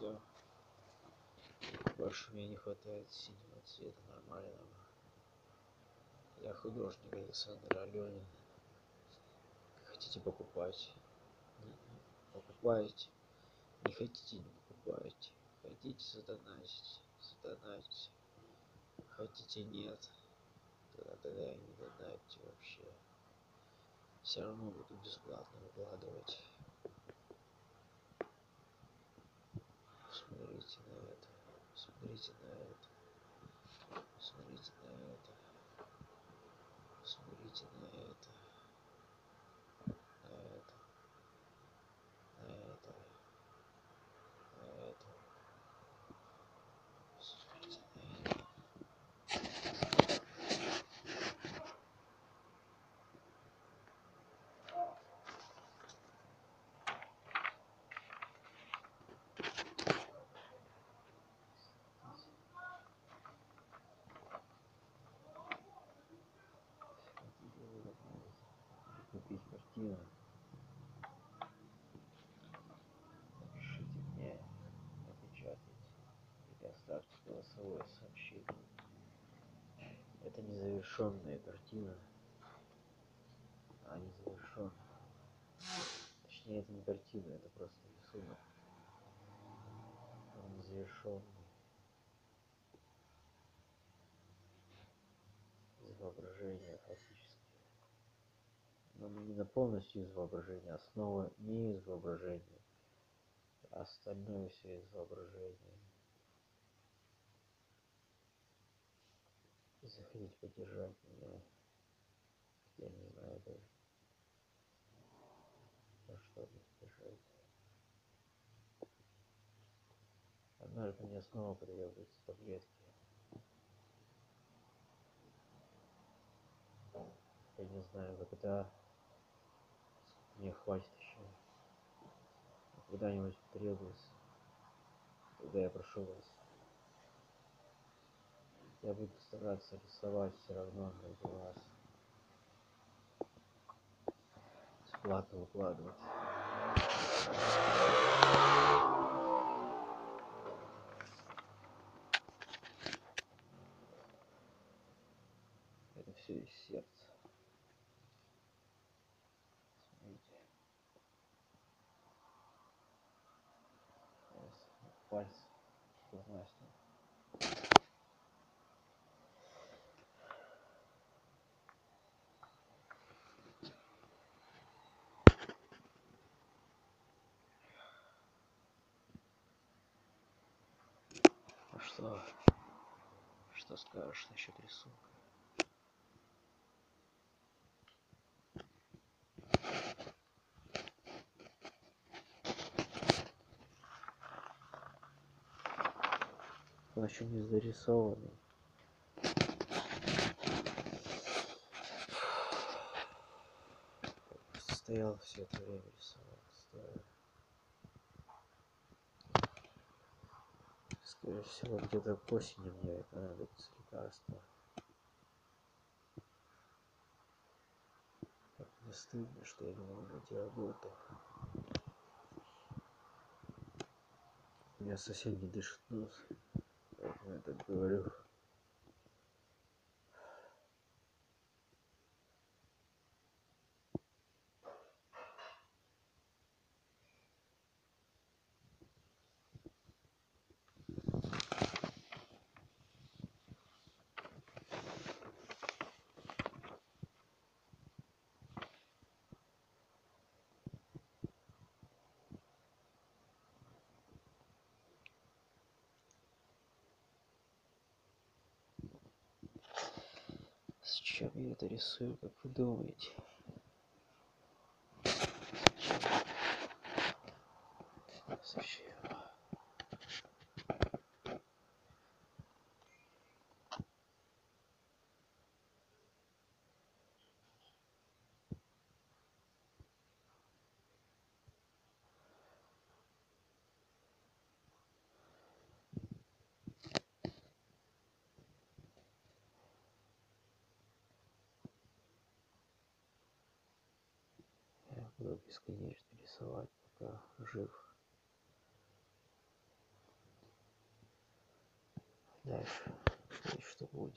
все. Больше мне не хватает синего цвета нормального. Я художник Александр Алёнин. Хотите покупать? Покупаете. Не хотите, не покупаете. Хотите задонатить? Задонатить. Хотите нет? Тогда я не донатьте вообще. Все равно буду бесплатно выкладывать. Смотрите на это. Смотрите на это. Смотрите на это. Смотрите на это. На это. На это. На это. Смотрите на это. Купить картину, напишите мне, напечатайте или оставьте голосовое сообщение. Это незавершенная картина, она не завершена. Точнее, это не картина, это просто рисунок. Он незавершенный. Из воображения фактически. Но именно полностью из воображения, основа не из воображения, остальное все из воображения. Если хотите поддержать меня, я не знаю даже, за что поддержать. Однажды мне снова потребуются таблетки. Я не знаю, когда мне хватит еще, когда-нибудь потребуется, когда я прошу вас. Я буду стараться рисовать все равно ради вас. Бесплатно выкладывать. Это все из сердца. Пальцы, что значит. Ну что скажешь насчет рисунка? Он еще не зарисованный. Стоял все это время, рисовал. Стоял. Скорее всего, где-то к осени мне понадобится лекарство. Как мне стыдно, что я не могу найти работу. У меня совсем не дышит нос. Я так говорю. Зачем я это рисую, как вы думаете? Зачем? Буду бесконечно рисовать, пока жив. дальше. И что будет?